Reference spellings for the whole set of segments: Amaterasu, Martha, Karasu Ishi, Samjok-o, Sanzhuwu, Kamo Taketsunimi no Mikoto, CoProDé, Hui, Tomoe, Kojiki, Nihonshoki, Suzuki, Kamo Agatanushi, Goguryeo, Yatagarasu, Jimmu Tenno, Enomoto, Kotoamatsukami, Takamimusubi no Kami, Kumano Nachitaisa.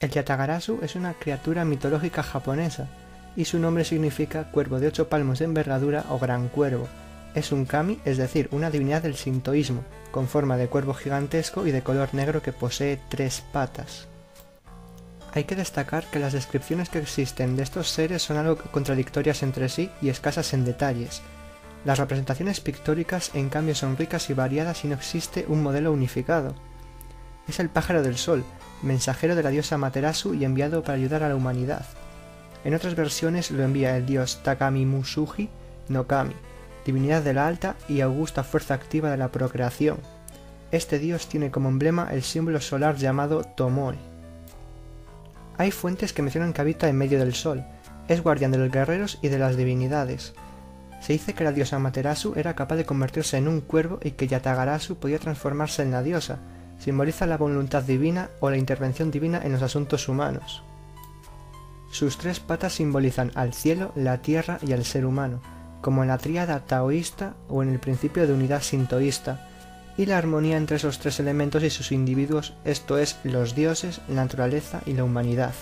El Yatagarasu es una criatura mitológica japonesa, y su nombre significa cuervo de 8 palmos de envergadura o gran cuervo. Es un kami, es decir, una divinidad del sintoísmo, con forma de cuervo gigantesco y de color negro que posee 3 patas. Hay que destacar que las descripciones que existen de estos seres son algo contradictorias entre sí y escasas en detalles. Las representaciones pictóricas, en cambio, son ricas y variadas y no existe un modelo unificado. Es el pájaro del sol, mensajero de la diosa Amaterasu y enviado para ayudar a la humanidad. En otras versiones lo envía el dios Takamimusubi no Kami, divinidad de la alta y augusta fuerza activa de la procreación. Este dios tiene como emblema el símbolo solar llamado Tomoe. Hay fuentes que mencionan que habita en medio del sol, es guardián de los guerreros y de las divinidades. Se dice que la diosa Amaterasu era capaz de convertirse en un cuervo y que Yatagarasu podía transformarse en la diosa, simboliza la voluntad divina o la intervención divina en los asuntos humanos. Sus 3 patas simbolizan al cielo, la tierra y al ser humano, como en la tríada taoísta o en el principio de unidad sintoísta, y la armonía entre esos 3 elementos y sus individuos, esto es, los dioses, la naturaleza y la humanidad.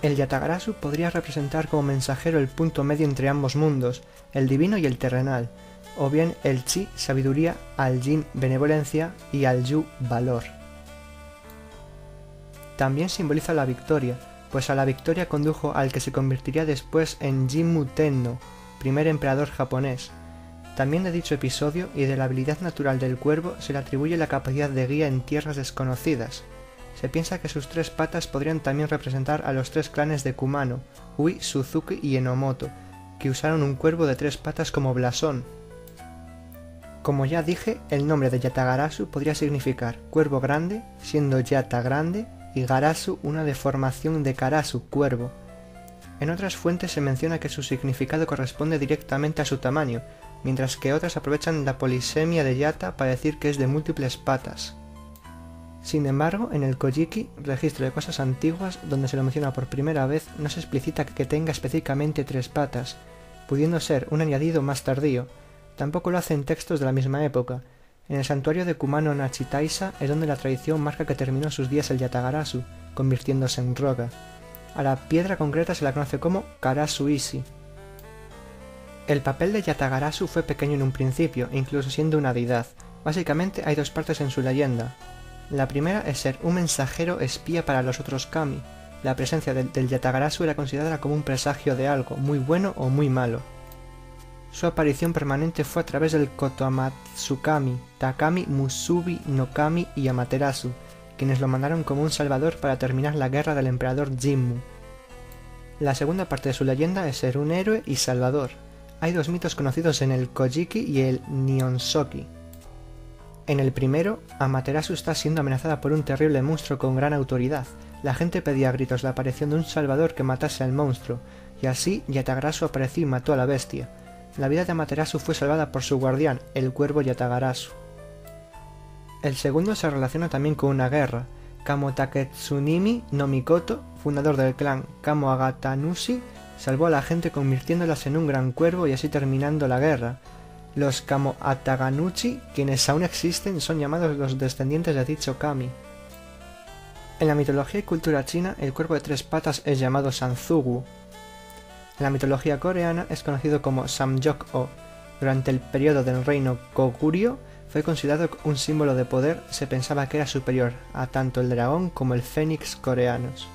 El Yatagarasu podría representar como mensajero el punto medio entre ambos mundos, el divino y el terrenal, o bien el chi, sabiduría, al yin, benevolencia y al yu, valor. También simboliza la victoria, pues a la victoria condujo al que se convertiría después en Jimmu Tenno, primer emperador japonés. También de dicho episodio y de la habilidad natural del cuervo se le atribuye la capacidad de guía en tierras desconocidas. Se piensa que sus 3 patas podrían también representar a los 3 clanes de Kumano, Hui, Suzuki y Enomoto, que usaron un cuervo de 3 patas como blasón. Como ya dije, el nombre de Yatagarasu podría significar cuervo grande, siendo Yata grande, y Garasu una deformación de Karasu, cuervo. En otras fuentes se menciona que su significado corresponde directamente a su tamaño, mientras que otras aprovechan la polisemia de Yata para decir que es de múltiples patas. Sin embargo, en el Kojiki, registro de cosas antiguas, donde se lo menciona por primera vez, no se explicita que tenga específicamente 3 patas, pudiendo ser un añadido más tardío. Tampoco lo hacen textos de la misma época. En el santuario de Kumano Nachitaisa es donde la tradición marca que terminó sus días el Yatagarasu, convirtiéndose en roca. A la piedra concreta se la conoce como Karasu Ishi. El papel de Yatagarasu fue pequeño en un principio, incluso siendo una deidad. Básicamente hay 2 partes en su leyenda. La primera es ser un mensajero espía para los otros kami. La presencia del Yatagarasu era considerada como un presagio de algo, muy bueno o muy malo. Su aparición permanente fue a través del Kotoamatsukami, Takamimusubi no Kami y Amaterasu, quienes lo mandaron como un salvador para terminar la guerra del emperador Jimmu. La segunda parte de su leyenda es ser un héroe y salvador. Hay 2 mitos conocidos en el Kojiki y el Nihonshoki. En el primero, Amaterasu está siendo amenazada por un terrible monstruo con gran autoridad. La gente pedía a gritos la aparición de un salvador que matase al monstruo, y así Yatagarasu apareció y mató a la bestia. La vida de Amaterasu fue salvada por su guardián, el cuervo Yatagarasu. El segundo se relaciona también con una guerra. Kamo Taketsunimi no Mikoto, fundador del clan Kamo Agatanushi, salvó a la gente convirtiéndolas en un gran cuervo y así terminando la guerra. Los Kamo Agatanushi, quienes aún existen, son llamados los descendientes de dicho kami. En la mitología y cultura china, el cuervo de 3 patas es llamado Sanzhuwu. En la mitología coreana es conocido como Samjok-o. Durante el periodo del reino Goguryeo fue considerado un símbolo de poder, se pensaba que era superior a tanto el dragón como el fénix coreanos.